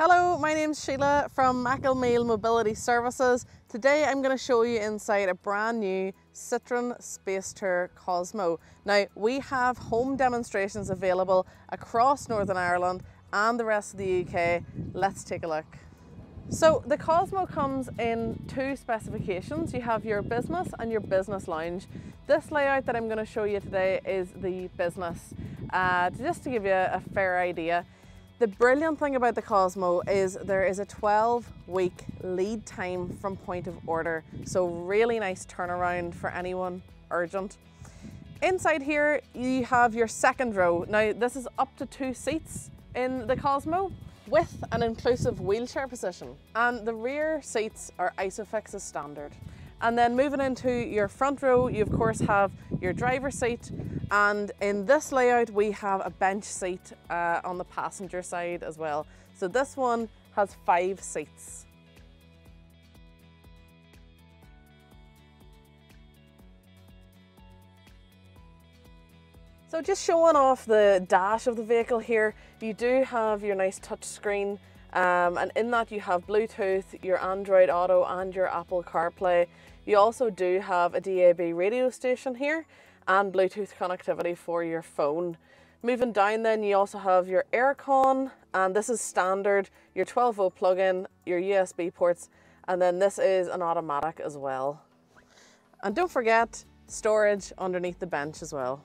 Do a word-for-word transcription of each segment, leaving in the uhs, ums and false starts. Hello, my name's Sheila from McElmeel Mobility Services. Today I'm going to show you inside a brand new Citroen Space Tour Cosmo. Now, we have home demonstrations available across Northern Ireland and the rest of the U K. Let's take a look. So the Cosmo comes in two specifications. You have your business and your business lounge. This layout that I'm going to show you today is the business, uh, just to give you a fair idea. The brilliant thing about the Cosmo is there is a twelve week lead time from point of order, so really nice turnaround for anyone urgent. Inside here you have your second row. Now this is up to two seats in the Cosmo with an inclusive wheelchair position, and the rear seats are Isofix as standard. And then moving into your front row, you of course have your driver's seat, and in this layout we have a bench seat uh, on the passenger side as well. So this one has five seats. So just showing off the dash of the vehicle here, you do have your nice touch screen. Um, and in that you have Bluetooth, your Android Auto and your Apple CarPlay. You also do have a D A B radio station here and Bluetooth connectivity for your phone. Moving down then, you also have your aircon, and this is standard, your twelve volt plug-in, your U S B ports, and then this is an automatic as well. And don't forget storage underneath the bench as well.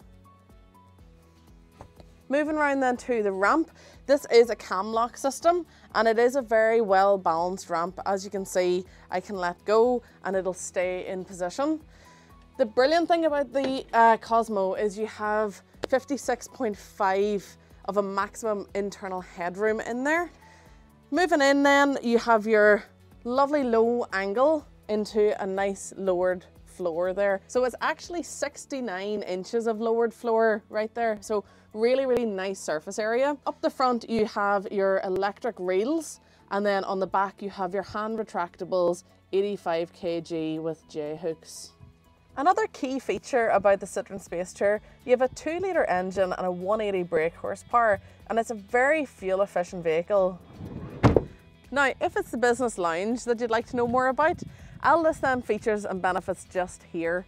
Moving around then to the ramp, this is a cam lock system and it is a very well balanced ramp. As you can see, I can let go and it'll stay in position. The brilliant thing about the uh, Cosmo is you have fifty-six point five of a maximum internal headroom in there. Moving in then, you have your lovely low angle into a nice lowered floor there. So it's actually sixty-nine inches of lowered floor right there. So really, really nice surface area. Up the front, you have your electric rails, and then on the back, you have your hand retractables, eighty-five kilograms with J hooks. Another key feature about the Citroen Space Tour, you have a two litre engine and a one hundred eighty brake horsepower, and it's a very fuel efficient vehicle. Now, if it's the business lounge that you'd like to know more about, I'll list them features and benefits just here.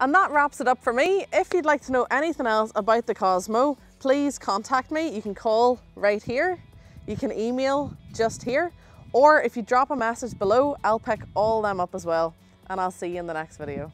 And that wraps it up for me. If you'd like to know anything else about the Cosmo, please contact me. You can call right here, you can email just here, or if you drop a message below, I'll pick all them up as well. And I'll see you in the next video.